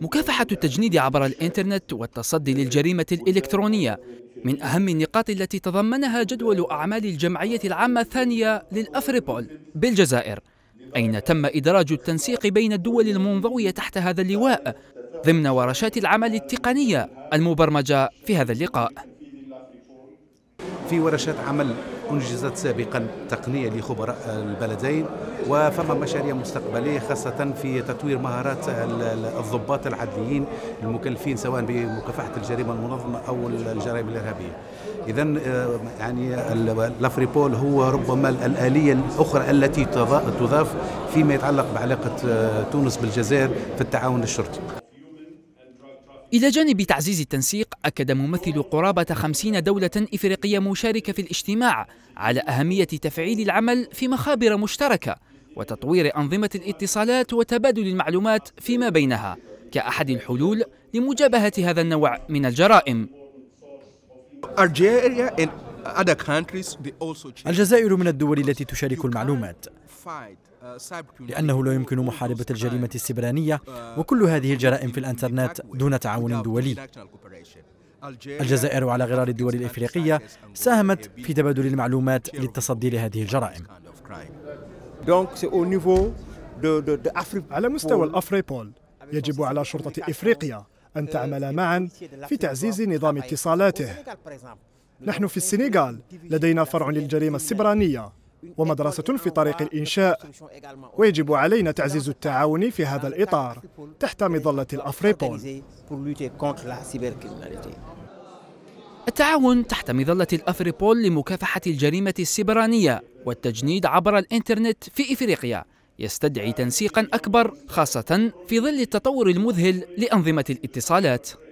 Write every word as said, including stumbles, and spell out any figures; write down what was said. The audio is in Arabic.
مكافحة التجنيد عبر الإنترنت والتصدي للجريمة الإلكترونية من أهم النقاط التي تضمنها جدول أعمال الجمعية العامة الثانية للأفريبول بالجزائر، أين تم إدراج التنسيق بين الدول المنضوية تحت هذا اللواء ضمن ورشات العمل التقنية المبرمجة في هذا اللقاء. في ورشات عمل أنجزت سابقا تقنية لخبراء البلدين، وفما مشاريع مستقبلية خاصة في تطوير مهارات الضباط العدليين المكلفين سواء بمكافحة الجريمة المنظمة أو الجرائم الإرهابية. إذن يعني الأفريبول هو ربما الآلية الأخرى التي تضاف فيما يتعلق بعلاقة تونس بالجزائر في التعاون الشرطي. إلى جانب تعزيز التنسيق، أكد ممثل قرابة خمسين دولة إفريقية مشاركة في الاجتماع على أهمية تفعيل العمل في مخابر مشتركة وتطوير أنظمة الاتصالات وتبادل المعلومات فيما بينها كأحد الحلول لمجابهة هذا النوع من الجرائم. الجزائر من الدول التي تشارك المعلومات لأنه لا يمكن محاربة الجريمة السبرانية وكل هذه الجرائم في الإنترنت دون تعاون دولي. الجزائر على غرار الدول الإفريقية ساهمت في تبادل المعلومات للتصدي لهذه الجرائم. على مستوى الأفريبول يجب على شرطة إفريقيا أن تعمل معا في تعزيز نظام اتصالاته. نحن في السنغال لدينا فرع للجريمة السبرانية ومدرسة في طريق الإنشاء، ويجب علينا تعزيز التعاون في هذا الإطار تحت مظلة الأفريبول. التعاون تحت مظلة الأفريبول لمكافحة الجريمة السبرانية والتجنيد عبر الإنترنت في إفريقيا يستدعي تنسيقا أكبر، خاصة في ظل التطور المذهل لأنظمة الاتصالات.